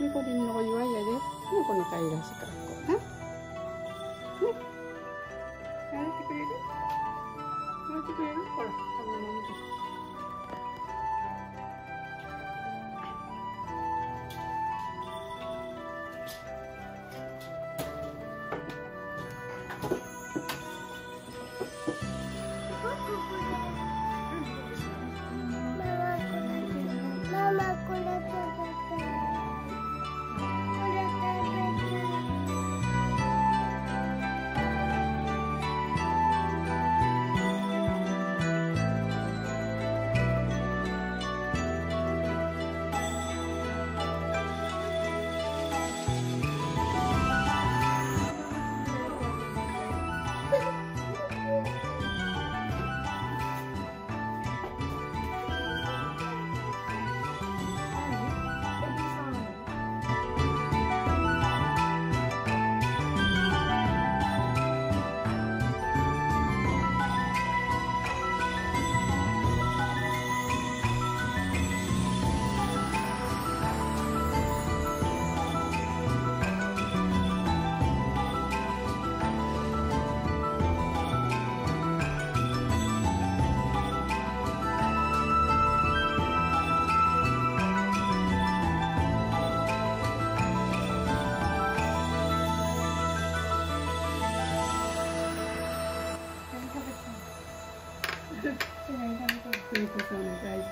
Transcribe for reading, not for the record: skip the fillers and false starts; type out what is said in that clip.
ゆうこりんのお祝いやで。ね、このかいらしい格好な。ね、洗ってくれる？洗ってくれる？ほら、あの飲みです。ゆうこさんの大好き。